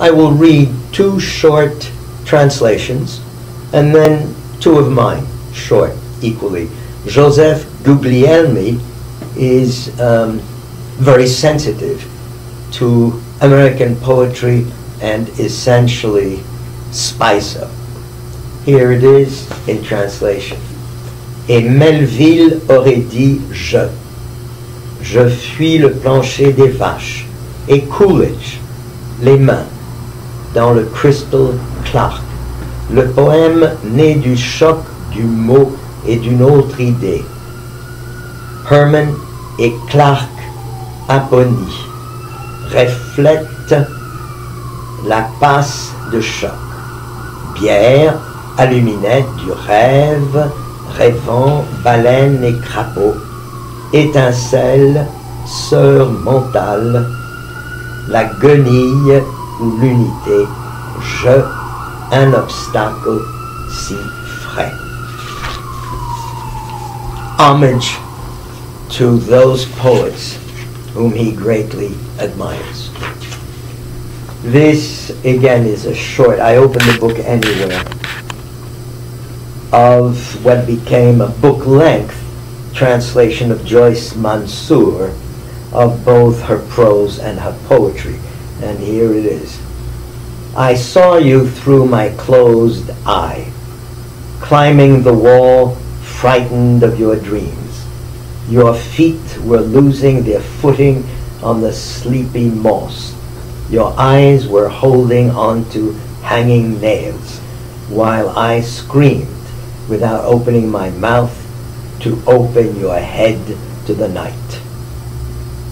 I will read two short translations and then two of mine, short equally. Joseph Guglielmi is very sensitive to American poetry and essentially Spicer. Here it is in translation. Et Melville aurait dit je. Je fuis le plancher des vaches. Et Coolidge, les mains, dans le Crystal Clark. Le poème né du choc du mot et d'une autre idée. Herman et Clark aponie reflètent la passe de choc. Bière, aluminette du rêve, rêvant, baleine et crapaud, étincelle, sœur mentale, la guenille ou l'unité, je, un obstacle si frais. Homage to those poets whom he greatly admires. This, again, is a short, I open the book anywhere, of what became a book-length translation of Joyce Mansour of both her prose and her poetry. And here it is. I saw you through my closed eye, climbing the wall, frightened of your dreams. Your feet were losing their footing on the sleepy moss. Your eyes were holding on to hanging nails, while I screamed without opening my mouth to open your head to the night.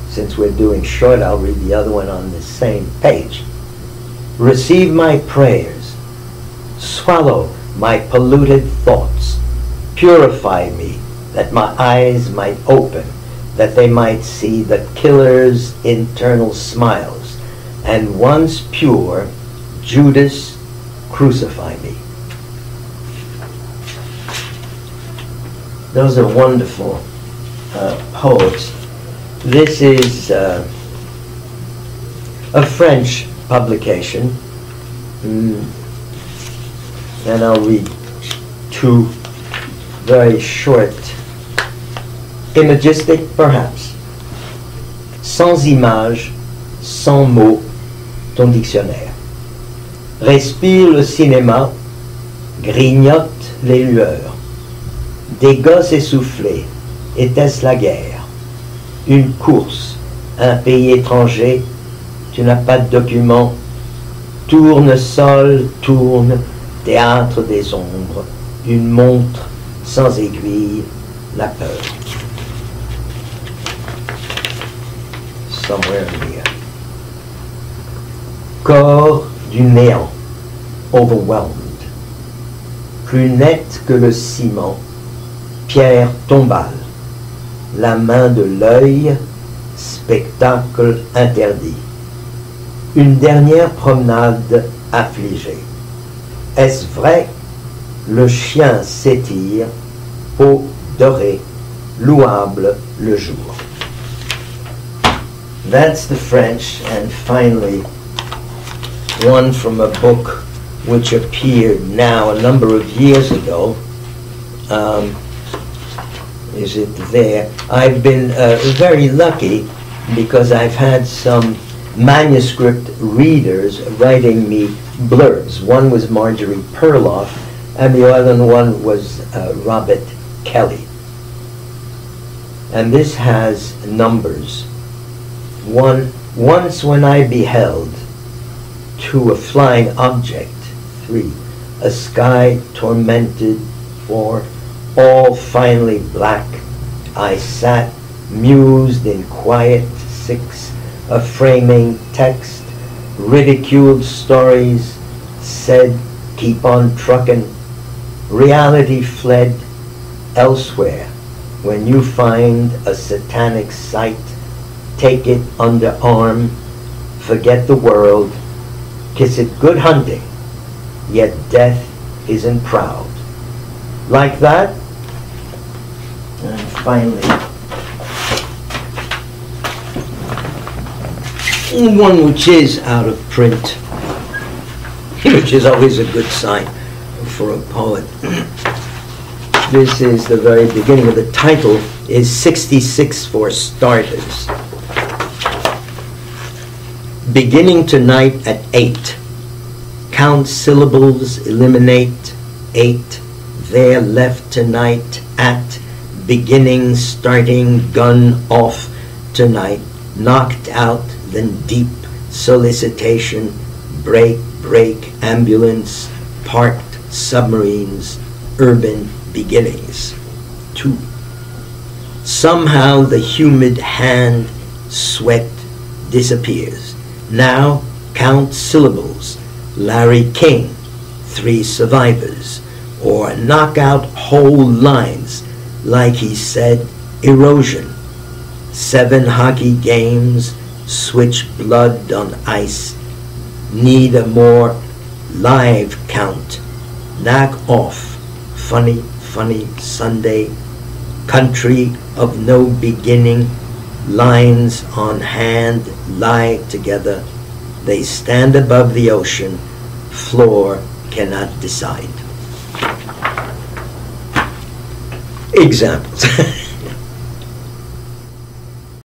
Since we're doing short, I'll read the other one on the same page. Receive my prayers. Swallow my polluted thoughts. Purify me, that my eyes might open, that they might see the killer's internal smiles. And once pure, Judas, crucify me. Those are wonderful poets. This is a French publication. And I'll read two very short, imagistic perhaps. Sans image, sans mots, ton dictionnaire. Respire le cinéma, grignote les lueurs. Des gosses essoufflés, était-ce la guerre? Une course, un pays étranger, tu n'as pas de documents. Tournesol, tourne, théâtre des ombres, une montre sans aiguille, la peur. Somewhere here. Corps du néant, overwhelmed, plus net que le ciment, pierre tombale, la main de l'œil, spectacle interdit, une dernière promenade affligée. Est-ce vrai? Le chien s'étire, peau dorée, louable le jour. That's the French, and finally, one from a book which appeared now a number of years ago. Is it there? I've been very lucky because I've had some manuscript readers writing me blurbs. One was Marjorie Perloff, and the other one was Robert Kelly. And this has numbers. One, once when I beheld, to a flying object, 3, a sky tormented, 4, all finally black, I sat, mused in quiet, 6, a framing text, ridiculed stories, said, keep on truckin', reality fled elsewhere, when you find a satanic sight, take it under arm, forget the world, kiss it good hunting, yet death isn't proud. Like that, and finally, one which is out of print, which is always a good sign for a poet. This is the very beginning of the title, is 66 for starters. Beginning tonight at 8. Count syllables, eliminate 8. There left tonight at. Beginning, starting, gun off tonight. Knocked out, then deep. Solicitation, break, break, ambulance, parked, submarines, urban beginnings. 2. Somehow the humid hand, sweat, disappears. Now count syllables. Larry King, 3 survivors. Or knock out whole lines. Like he said, erosion. 7 hockey games, switch blood on ice. Need a more live count. Knock off. Funny, funny Sunday. Country of no beginning. Lines on hand lie together. They stand above the ocean. Floor cannot decide. Examples.